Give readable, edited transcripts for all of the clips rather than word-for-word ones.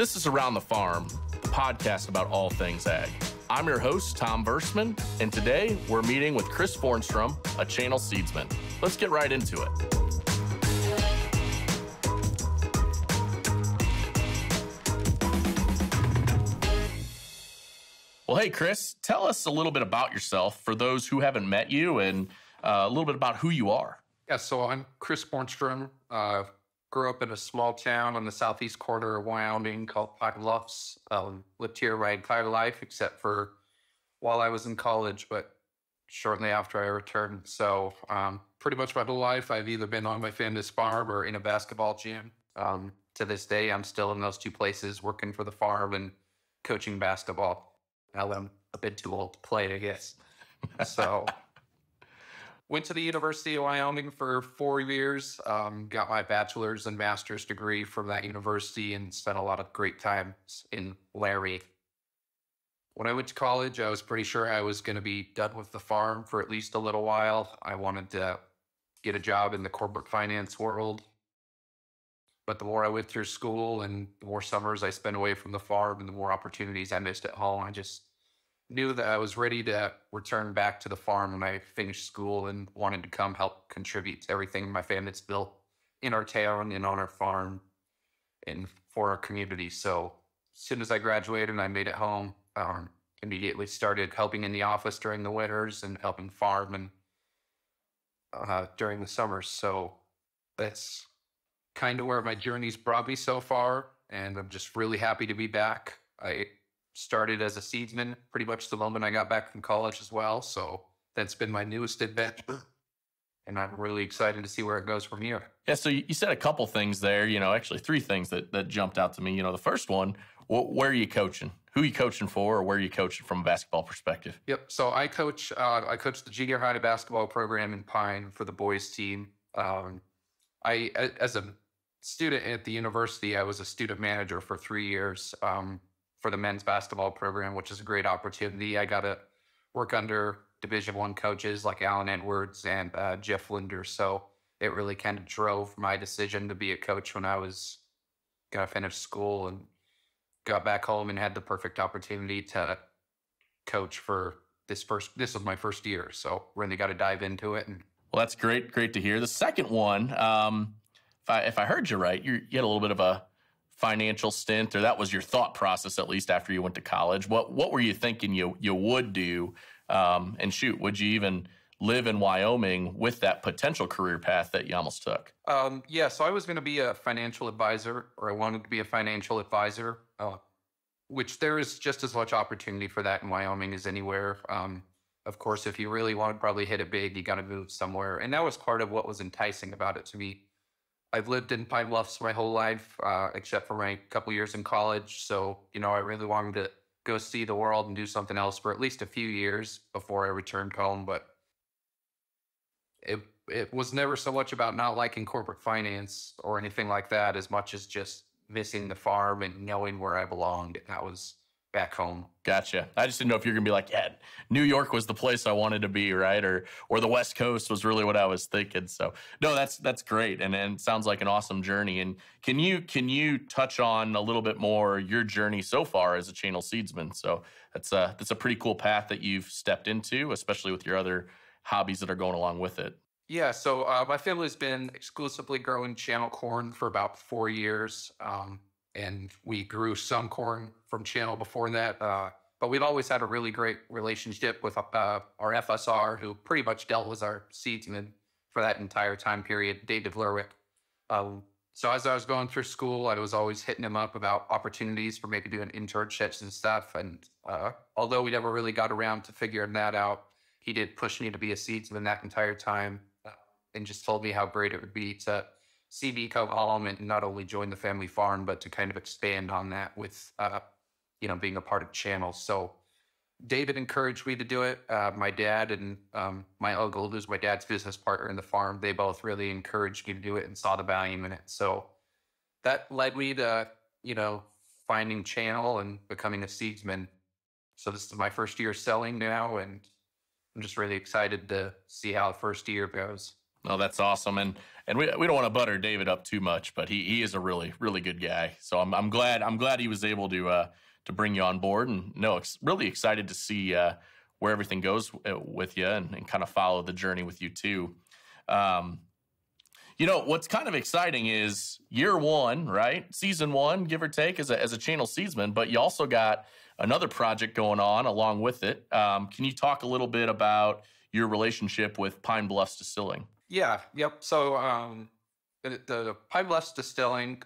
This is Around the Farm, the podcast about all things ag. I'm your host, Tom Verseman, and today we're meeting with Chris Fornstrom, a Channel Seedsman. Let's get right into it. Well, hey, Chris, tell us a little bit about yourself for those who haven't met you and a little bit about who you are. Yeah, so I'm Chris Fornstrom. Grew up in a small town on the southeast corner of Wyoming called Pine Bluffs. Lived here my entire life except for while I was in college, but shortly after I returned. So pretty much my whole life, I've either been on my family's farm or in a basketball gym. To this day, I'm still in those two places, working for the farm and coaching basketball. Now I'm a bit too old to play, I guess. So, went to the University of Wyoming for 4 years, got my bachelor's and master's degree from that university and spent a lot of great time in Laramie. When I went to college, I was pretty sure I was going to be done with the farm for at least a little while. I wanted to get a job in the corporate finance world. But the more I went through school and the more summers I spent away from the farm and the more opportunities I missed at home, I just knew that I was ready to return back to the farm when I finished school and wanted to come help contribute to everything my family's built in our town and on our farm and for our community. So as soon as I graduated and I made it home, immediately started helping in the office during the winters and helping farm and during the summers. So that's kind of where my journey's brought me so far, and I'm just really happy to be back. I started as a seedsman pretty much the moment I got back from college as well, so that's been my newest adventure, and I'm really excited to see where it goes from here. Yeah, so you said a couple things there, you know, actually three things that jumped out to me. You know, the first one, where are you coaching? Who are you coaching for, or where are you coaching from a basketball perspective? Yep, so I coach the junior high basketball program in Pine for the boys team. As a student at the university, I was a student manager for 3 years for the men's basketball program, which is a great opportunity. I got to work under Division I coaches like Alan Edwards and Jeff Linder, so it really kind of drove my decision to be a coach when I was going to finish school and got back home and had the perfect opportunity to coach for this was my first year, so really got to dive into it. And well, that's great to hear. The second one, if I heard you right, you had a little bit of a financial stint, or that was your thought process, at least after you went to college. What were you thinking you would do? And shoot, would you even live in Wyoming with that potential career path that you almost took? Yeah, so I was going to be a financial advisor, or I wanted to be a financial advisor, which there is just as much opportunity for that in Wyoming as anywhere. Of course, if you really want to probably hit it big, you got to move somewhere. And that was part of what was enticing about it to me. I've lived in Pine Bluffs my whole life, except for my couple years in college. So, you know, I really wanted to go see the world and do something else for at least a few years before I returned home. But it was never so much about not liking corporate finance or anything like that as much as just missing the farm and knowing where I belonged. That was back home. Gotcha. I just didn't know if you're going to be like, yeah, New York was the place I wanted to be, right? Or the West Coast was really what I was thinking. So no, that's great, and sounds like an awesome journey. And can you touch on a little bit more your journey so far as a Channel Seedsman? So that's a pretty cool path that you've stepped into, especially with your other hobbies that are going along with it. Yeah. So my family's been exclusively growing channel corn for about 4 years. And we grew some corn from channel before that. But we've always had a really great relationship with our FSR, who pretty much dealt with our seedsman for that entire time period, Dave Dvlerwick. So as I was going through school, I was always hitting him up about opportunities for maybe doing internships and stuff. And although we never really got around to figuring that out, he did push me to be a seedsman that entire time and just told me how great it would be to CB co-element and not only join the family farm, but to kind of expand on that with, you know, being a part of channel. So David encouraged me to do it. My dad and my uncle, who's my dad's business partner in the farm, they both really encouraged me to do it and saw the value in it. So that led me to, you know, finding channel and becoming a seedsman. So this is my first year selling now, and I'm just really excited to see how the first year goes. No, that's awesome. And we don't want to butter David up too much, but he is a really, really good guy. So I'm glad he was able to bring you on board. And no, really excited to see where everything goes with you and kind of follow the journey with you too. You know, what's kind of exciting is year one, right? Season one, give or take, as a Channel Seedsman, but you also got another project going on along with it. Can you talk a little bit about your relationship with Pine Bluffs Distilling? Yeah, yep. So the Pine Bluffs Distilling,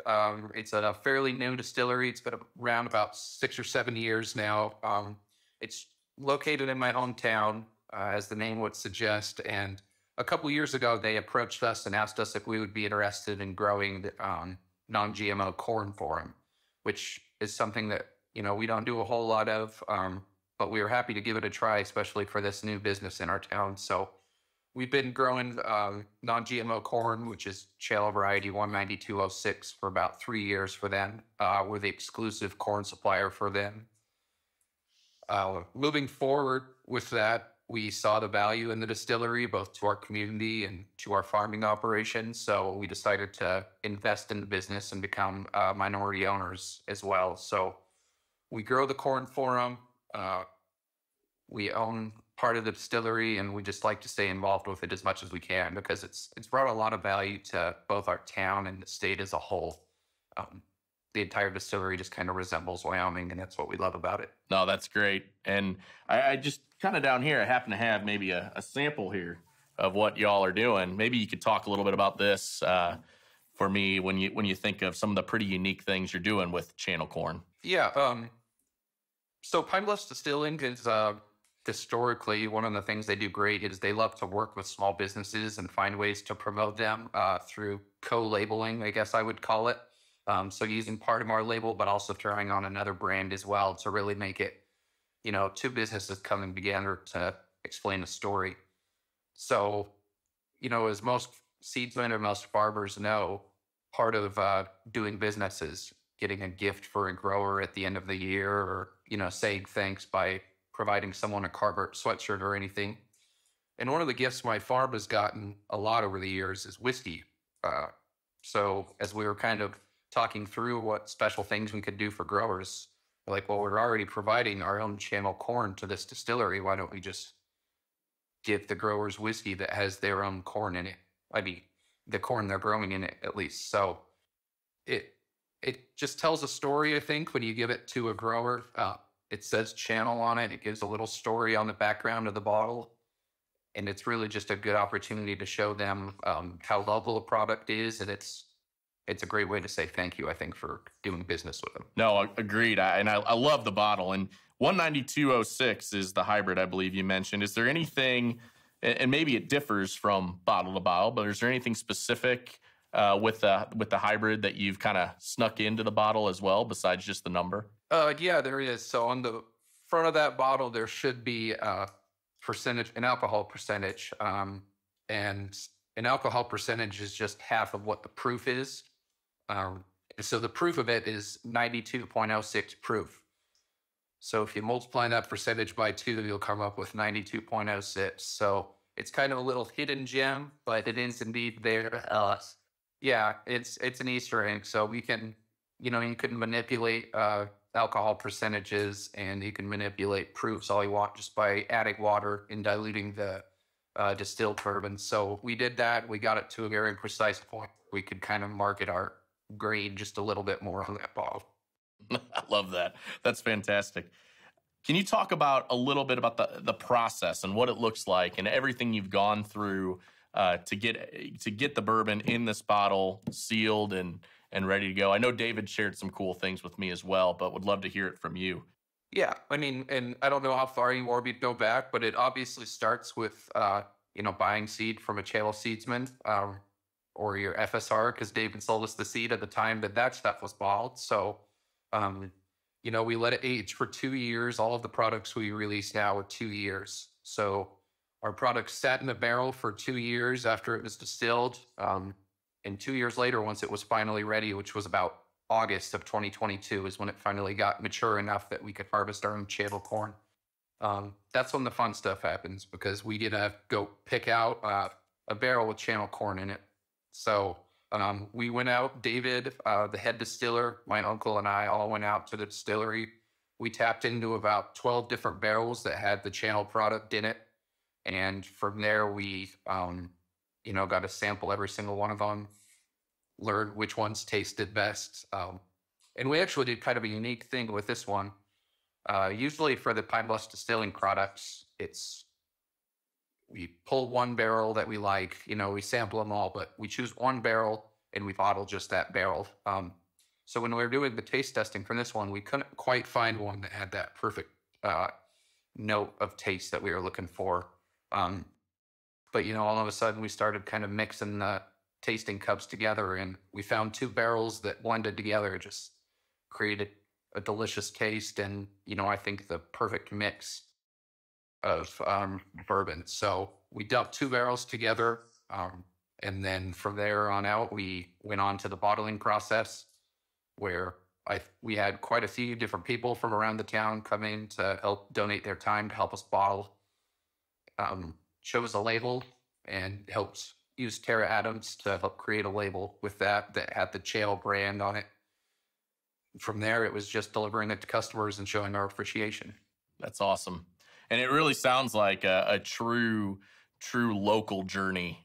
it's a fairly new distillery. It's been around about 6 or 7 years now. It's located in my hometown, as the name would suggest, and a couple years ago, they approached us and asked us if we would be interested in growing the, non-GMO corn for them, which is something that, you know, we don't do a whole lot of, but we were happy to give it a try, especially for this new business in our town. So we've been growing non-GMO corn, which is Channel variety 19206, for about 3 years for them. We're the exclusive corn supplier for them. Moving forward with that, we saw the value in the distillery, both to our community and to our farming operations. So we decided to invest in the business and become minority owners as well. So we grow the corn for them. We own part of the distillery, and we just like to stay involved with it as much as we can because it's brought a lot of value to both our town and the state as a whole. The entire distillery just kind of resembles Wyoming, and that's what we love about it. No, that's great. And I just kind of down here, I happen to have maybe a sample here of what y'all are doing. Maybe you could talk a little bit about this for me when you think of some of the pretty unique things you're doing with Channel Corn. Yeah. So Pine Bluffs Distilling is historically one of the things they do great is they love to work with small businesses and find ways to promote them through co-labeling, I guess I would call it. So using part of our label, but also throwing on another brand as well to really make it, you know, two businesses coming together to explain a story. So, you know, as most seedsmen or most farmers know, part of doing business is getting a gift for a grower at the end of the year or, you know, saying thanks by providing someone a Carhartt sweatshirt or anything. And one of the gifts my farm has gotten a lot over the years is whiskey. So as we were kind of talking through what special things we could do for growers. Like, well, we're already providing our own Channel corn to this distillery. Why don't we just give the growers whiskey that has their own corn in it? I mean, the corn they're growing in it, at least. So it just tells a story, I think, when you give it to a grower. It says Channel on it. It gives a little story on the background of the bottle. And it's really just a good opportunity to show them how lovable a product is, and it's a great way to say thank you, I think, for doing business with them. No, agreed. I love the bottle. And 19206 is the hybrid, I believe you mentioned. Is there anything, and maybe it differs from bottle to bottle, but is there anything specific with the hybrid that you've kind of snuck into the bottle as well, besides just the number? Yeah, there is. So on the front of that bottle, there should be a percentage, an alcohol percentage. And an alcohol percentage is just half of what the proof is. So the proof of it is 92.06 proof. So if you multiply that percentage by 2, you'll come up with 92.06. So it's kind of a little hidden gem, but it is indeed there. Yeah, it's an Easter egg. So we can, you know, you can manipulate alcohol percentages, and you can manipulate proofs all you want just by adding water and diluting the distilled bourbon. So we did that. We got it to a very precise point. We could kind of market our grade just a little bit more on that bottle. I love that. That's fantastic. Can you talk about a little bit about the process and what it looks like and everything you've gone through to get the bourbon in this bottle sealed and ready to go? I know David shared some cool things with me as well, but would love to hear it from you. Yeah, I mean, and I don't know how far you want me to go back, but it obviously starts with, you know, buying seed from a Channel Seedsman or your FSR, because David sold us the seed at the time that stuff was bottled. So, you know, we let it age for 2 years. All of the products we release now are 2 years. So our product sat in the barrel for 2 years after it was distilled. And 2 years later, once it was finally ready, which was about August of 2022 is when it finally got mature enough that we could harvest our own Channel corn. That's when the fun stuff happens because we did go pick out a barrel with channel corn in it. So we went out, David, the head distiller, my uncle and I all went out to the distillery. We tapped into about 12 different barrels that had the channel product in it. And from there, we got to sample every single one of them, learn which ones tasted best. And we actually did kind of a unique thing with this one. Usually for the Pine Bluffs Distilling products, we pull one barrel that we like, we sample them all, but we choose one barrel and we bottle just that barrel. So when we were doing the taste testing for this one, we couldn't quite find one that had that perfect note of taste that we were looking for. But, all of a sudden we started kind of mixing the tasting cups together, and we found two barrels that blended together, just created a delicious taste and, I think the perfect mix of bourbon. So we dumped two barrels together, and then from there on out, we went on to the bottling process, where we had quite a few different people from around the town come in to help donate their time to help us bottle. Chose a label and helped use Terra Adams to help create a label with that had the Channel brand on it. From there, it was just delivering it to customers and showing our appreciation. That's awesome. And it really sounds like a true local journey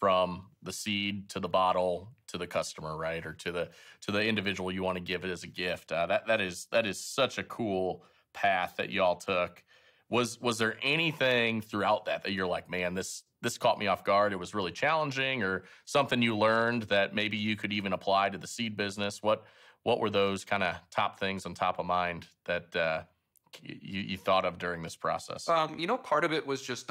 from the seed to the bottle to the customer, right? Or to the individual you want to give it as a gift. That is such a cool path that y'all took. Was there anything throughout that you're like, man, this caught me off guard, it was really challenging, or something you learned that maybe you could even apply to the seed business? What were those kind of top things on top of mind that you thought of during this process? Part of it was just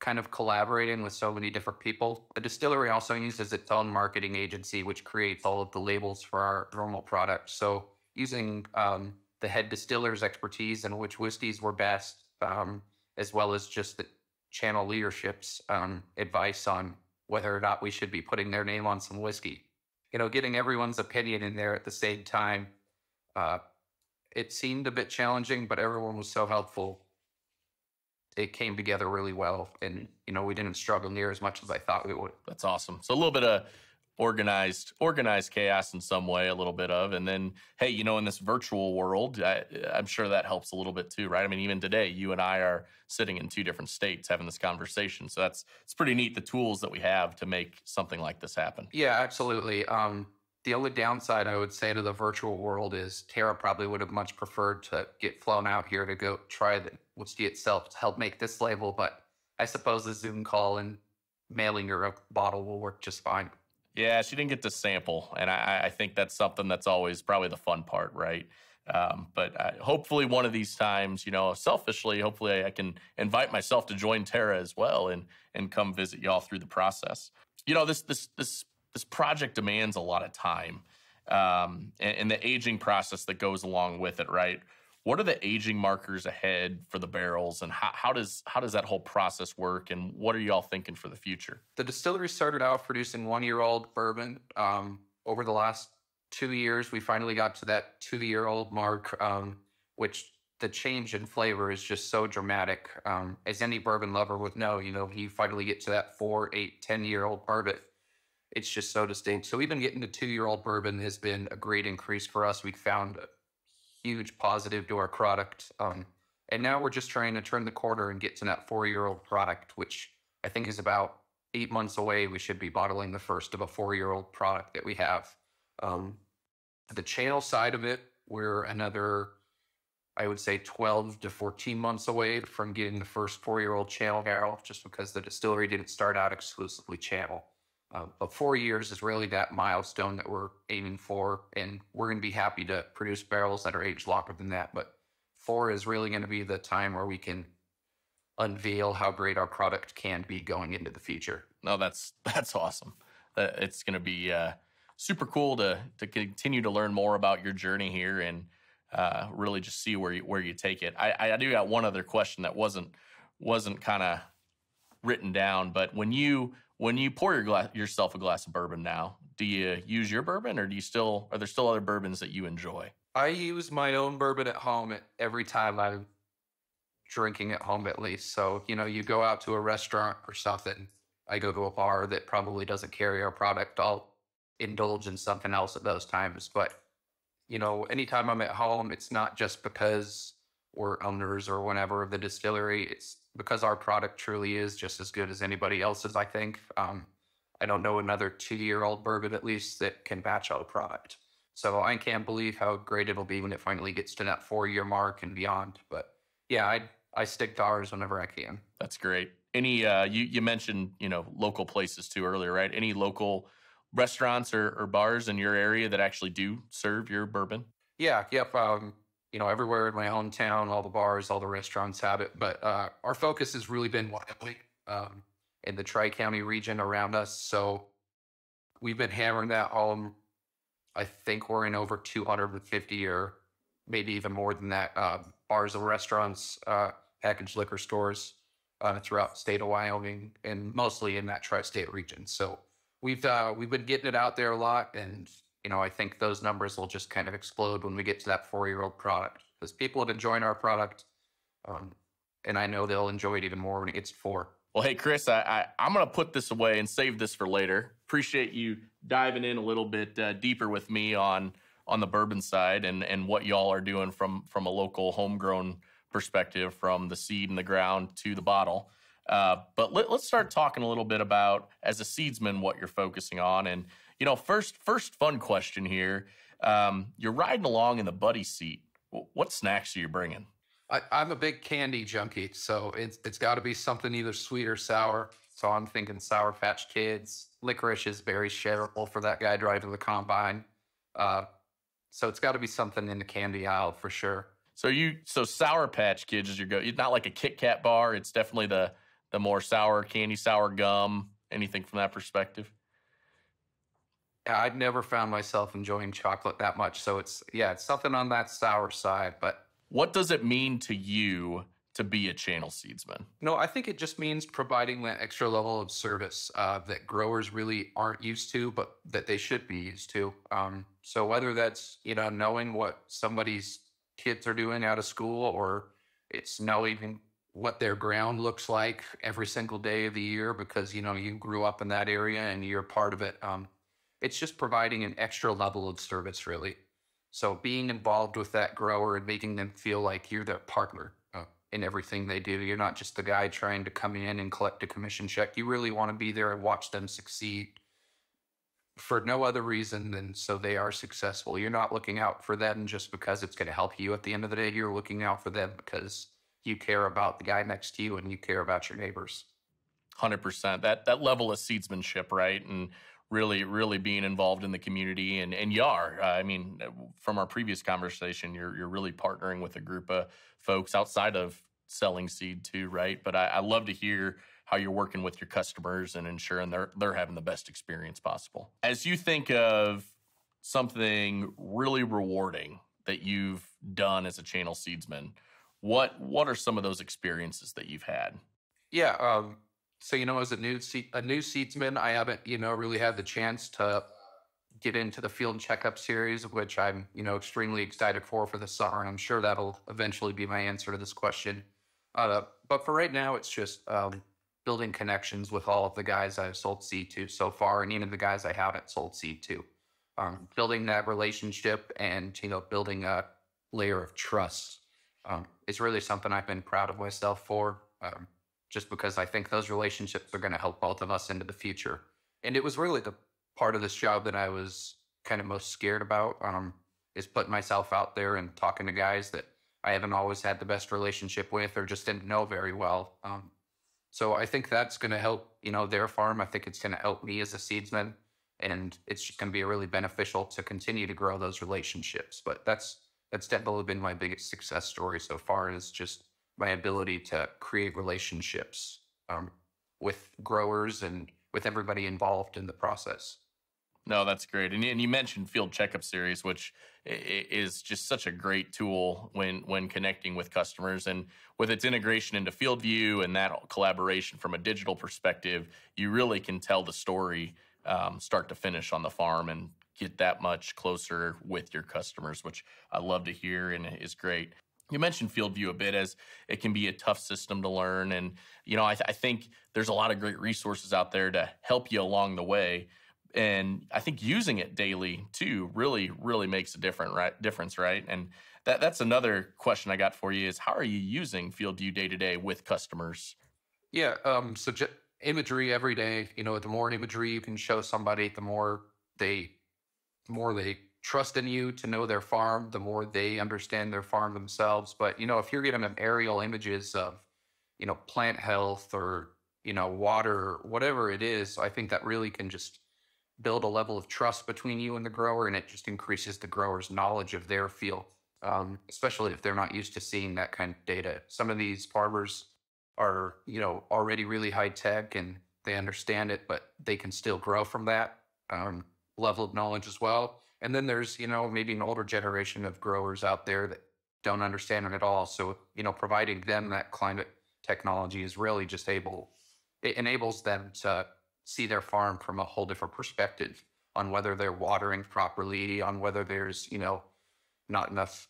kind of collaborating with so many different people. The distillery also uses its own marketing agency, which creates all of the labels for our normal products. So using the head distiller's expertise and which whiskeys were best, as well as just the Channel leadership's advice on whether or not we should be putting their name on some whiskey. Getting everyone's opinion in there at the same time, it seemed a bit challenging, but everyone was so helpful. It came together really well, and, we didn't struggle near as much as I thought we would. That's awesome. So a little bit of organized chaos in some way, a little bit of, and then, hey, in this virtual world, I'm sure that helps a little bit too, right? I mean, even today, you and I are sitting in two different states having this conversation. So it's pretty neat, the tools that we have to make something like this happen. Yeah, absolutely. The only downside I would say to the virtual world is Tara probably would have much preferred to get flown out here to go try the whiskey itself to help make this label, but I suppose the Zoom call and mailing your bottle will work just fine. Yeah, she didn't get to sample, and I think that's something that's always probably the fun part, right? But hopefully one of these times, selfishly, hopefully I can invite myself to join Tara as well and come visit y'all through the process. This project demands a lot of time, and the aging process that goes along with it, right? What are the aging markers ahead for the barrels, and how does that whole process work, and what are y'all thinking for the future? The distillery started out producing 1-year-old bourbon. Over the last 2 years, we finally got to that 2-year-old mark, which the change in flavor is just so dramatic. As any bourbon lover would know, you finally get to that 4-, 8-, 10-year-old bourbon. It's just so distinct. So even getting to 2-year-old bourbon has been a great increase for us. We found huge positive to our product. And now we're just trying to turn the corner and get to that 4-year-old product, which I think is about 8 months away. We should be bottling the first of a 4-year-old product that we have. The Channel side of it, we're another, I would say, 12 to 14 months away from getting the first 4-year-old Channel barrel, just because the distillery didn't start out exclusively Channel. But 4 years is really that milestone that we're aiming for, and we're going to be happy to produce barrels that are aged longer than that. But 4 is really going to be the time where we can unveil how great our product can be going into the future. No, that's awesome. It's going to be super cool to continue to learn more about your journey here and really just see where you take it. I do got one other question that wasn't kind of written down, but when you pour yourself a glass of bourbon now, do you use your bourbon, or are there still other bourbons that you enjoy? I use my own bourbon at home every time I'm drinking at home, at least. So, you go out to a restaurant or something, I go to a bar that probably doesn't carry our product, I'll indulge in something else at those times. But, you know, anytime I'm at home, it's not just because we're owners or whatever of the distillery. It's because our product truly is just as good as anybody else's, I think. I don't know another 2-year-old bourbon, at least, that can batch out a product. So I can't believe how great it'll be when it finally gets to that 4-year mark and beyond. But yeah, I stick to ours whenever I can. That's great. Any you mentioned, you know, local places too earlier, right? Any local restaurants or bars in your area that actually do serve your bourbon? Yeah, yep. You know, everywhere in my hometown, all the bars, all the restaurants have it. But our focus has really been widely in the Tri-County region around us. So we've been hammering that home. I think we're in over 250 or maybe even more than that bars and restaurants, packaged liquor stores throughout the state of Wyoming and mostly in that tri-state region. So we've been getting it out there a lot. And, you know, I think those numbers will just kind of explode when we get to that 4-year-old product because people have enjoyed our product. And I know they'll enjoy it even more when it gets to 4. Well, hey, Chris, I'm going to put this away and save this for later. Appreciate you diving in a little bit deeper with me on the bourbon side and what y'all are doing from a local homegrown perspective, from the seed in the ground to the bottle. But let's start talking a little bit about, as a seedsman, what you're focusing on. And, you know, first fun question here. You're riding along in the buddy seat. What snacks are you bringing? I'm a big candy junkie, so it's got to be something either sweet or sour. So I'm thinking Sour Patch Kids. Licorice is very shareable for that guy driving the combine. So it's got to be something in the candy aisle for sure. So Sour Patch Kids is your go. It's not like a Kit Kat bar. It's definitely the more sour candy, sour gum, anything from that perspective. I've never found myself enjoying chocolate that much. So it's something on that sour side, but. What does it mean to you to be a channel seedsman? No, I think it just means providing that extra level of service that growers really aren't used to, but that they should be used to. So whether that's, you know, knowing what somebody's kids are doing out of school, or it's knowing what their ground looks like every single day of the year because, you know, you grew up in that area and you're part of it. It's just providing an extra level of service, really. So being involved with that grower and making them feel like you're their partner in everything they do. You're not just the guy trying to come in and collect a commission check. You really want to be there and watch them succeed for no other reason than so they are successful. You're not looking out for them just because it's going to help you at the end of the day. You're looking out for them because you care about the guy next to you and you care about your neighbors. 100%. That level of seedsmanship, right? And really being involved in the community. And you are. I mean, from our previous conversation, you're really partnering with a group of folks outside of selling seed too, right? But I love to hear how you're working with your customers and ensuring they're having the best experience possible. As you think of something really rewarding that you've done as a channel seedsman, what are some of those experiences that you've had? Yeah, so, you know, as a new seedsman, I haven't, you know, really had the chance to get into the field checkup series, which I'm, you know, extremely excited for the summer. And I'm sure that'll eventually be my answer to this question. But for right now, it's just building connections with all of the guys I've sold seed to so far and even the guys I haven't sold seed to. Building that relationship and, you know, building a layer of trust is really something I've been proud of myself for. Just because I think those relationships are going to help both of us into the future. And it was really the part of this job that I was kind of most scared about, is putting myself out there and talking to guys that I haven't always had the best relationship with or just didn't know very well. So I think that's going to help, you know, their farm. I think it's going to help me as a seedsman, and it's just going to be really beneficial to continue to grow those relationships. But that's definitely been my biggest success story so far, is just my ability to create relationships with growers and with everybody involved in the process. No, that's great. And you mentioned Field Checkup Series, which is just such a great tool when connecting with customers. And with its integration into FieldView and that collaboration from a digital perspective, you really can tell the story start to finish on the farm and get that much closer with your customers, which I love to hear and is great. You mentioned FieldView a bit, as it can be a tough system to learn. And, you know, I think there's a lot of great resources out there to help you along the way. And I think using it daily, too, really, really makes a difference, right? And that's another question I got for you is, how are you using FieldView day-to-day with customers? Yeah, so imagery every day. You know, the more imagery you can show somebody, the more they trust in you to know their farm, the more they understand their farm themselves. But, you know, if you're getting them aerial images of, you know, plant health or, you know, water, whatever it is, I think that really can just build a level of trust between you and the grower, and it just increases the grower's knowledge of their field, especially if they're not used to seeing that kind of data. Some of these farmers are, you know, already really high tech and they understand it, but they can still grow from that level of knowledge as well. And then there's, you know, maybe an older generation of growers out there that don't understand it at all. So, you know, providing them that climate technology is really just enables them to see their farm from a whole different perspective on whether they're watering properly, on whether there's, you know, not enough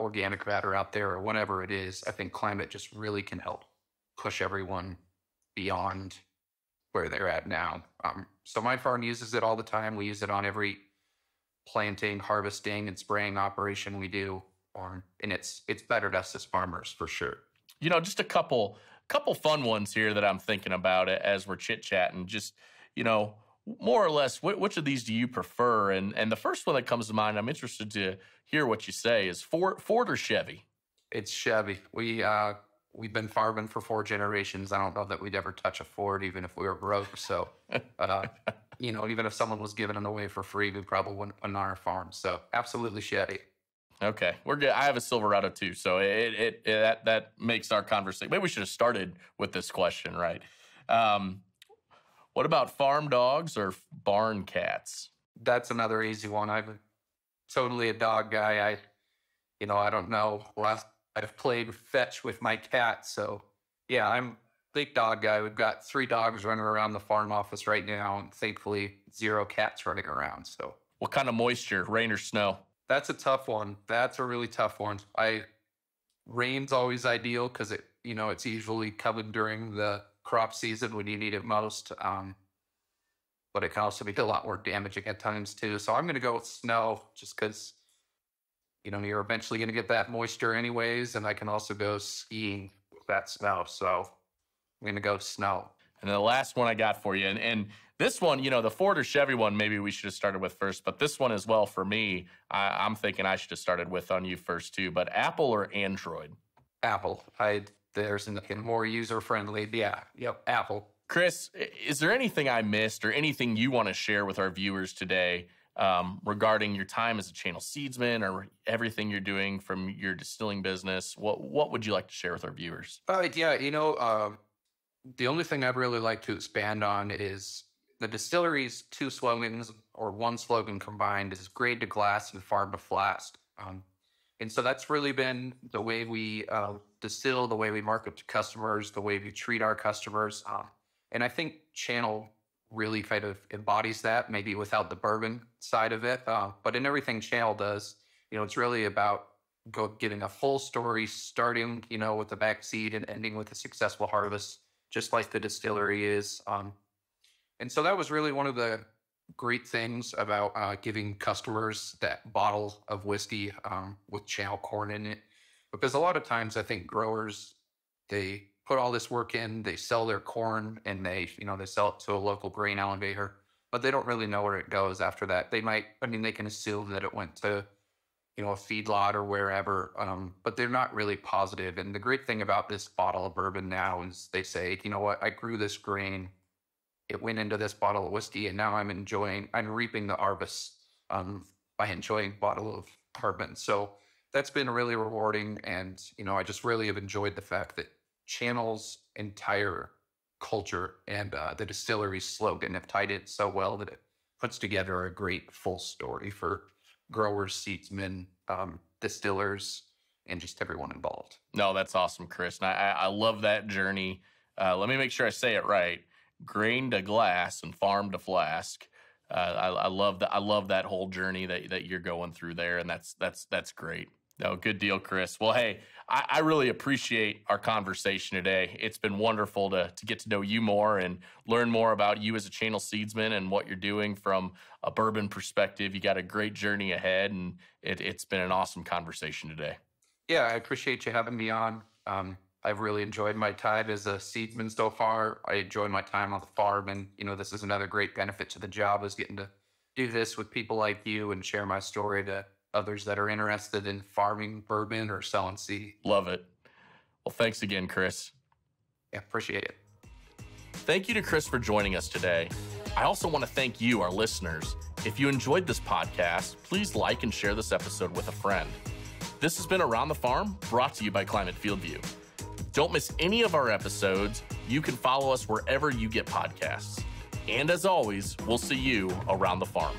organic matter out there or whatever it is. I think climate just really can help push everyone beyond where they're at now. So my farm uses it all the time. We use it on every planting, harvesting, and spraying operation we do, and it's better to us as farmers for sure. You know, just a couple fun ones here that I'm thinking about as we're chit chatting. Just, you know, more or less, which of these do you prefer? And the first one that comes to mind, I'm interested to hear what you say, is Ford or Chevy? It's Chevy. We've been farming for 4 generations. I don't know that we'd ever touch a Ford, even if we were broke. So. You know, even if someone was giving them away for free, we probably wouldn't on our farm. So absolutely Chevy. Okay, we're good. I have a Silverado too, so that makes our conversation. Maybe we should have started with this question, right? What about farm dogs or barn cats? That's another easy one. I'm totally a dog guy. I don't know. I've played fetch with my cat, so yeah, I'm big dog guy. We've got 3 dogs running around the farm office right now, and thankfully 0 cats running around. So, what kind of moisture, rain or snow? That's a tough one. That's a really tough one. Rain's always ideal because it's usually covered during the crop season when you need it most. But it can also be a lot more damaging at times too. So I'm going to go with snow, just because you're eventually going to get that moisture anyways, and I can also go skiing with that snow. So. I'm going to go snow. And the last one I got for you, and this one, the Ford or Chevy one, maybe we should have started with first, but this one as well for me, I'm thinking I should have started with on you first too, but Apple or Android? Apple. There's nothing more user-friendly. Yeah, yep, Apple. Chris, is there anything I missed or anything you want to share with our viewers today regarding your time as a Channel Seedsman or everything you're doing from your distilling business? What would you like to share with our viewers? The only thing I'd really like to expand on is the distillery's 2 slogans, or 1 slogan combined, is grade to glass and farm to flask. And so that's really been the way we distill, the way we market to customers, the way we treat our customers. And I think Channel really kind of embodies that, maybe without the bourbon side of it. But in everything Channel does, it's really about getting a full story, starting, with the back seed and ending with a successful harvest, just like the distillery is. And so that was really one of the great things about giving customers that bottle of whiskey with Channel corn in it. Because a lot of times I think growers, they put all this work in, they sell their corn, and they sell it to a local grain elevator, but they don't really know where it goes after that. They can assume that it went to, a feedlot or wherever, but they're not really positive. And the great thing about this bottle of bourbon now is they say, you know what, I grew this grain, it went into this bottle of whiskey, and now I'm reaping the harvest by enjoying a bottle of bourbon. So that's been really rewarding. And, I just really have enjoyed the fact that Channel's entire culture and the distillery's slogan have tied it so well that it puts together a great full story for growers, seedsmen, distillers, and just everyone involved. No, that's awesome, Chris. And I love that journey. Let me make sure I say it right. Grain to glass and farm to flask. I love that whole journey that you're going through there, and that's great. No, good deal, Chris. Well, hey, I really appreciate our conversation today. It's been wonderful to get to know you more and learn more about you as a Channel Seedsman and what you're doing from a bourbon perspective. You got a great journey ahead, and it's been an awesome conversation today. Yeah, I appreciate you having me on. I've really enjoyed my time as a seedsman so far. I enjoy my time on the farm, and this is another great benefit to the job, is getting to do this with people like you and share my story to others that are interested in farming bourbon or selling seed. Love it. Well, thanks again, Chris. Yeah, appreciate it. Thank you to Chris for joining us today. I also want to thank you, our listeners. If you enjoyed this podcast, please like and share this episode with a friend. This has been Around the Farm, brought to you by Climate FieldView. Don't miss any of our episodes. You can follow us wherever you get podcasts. And as always, we'll see you around the farm.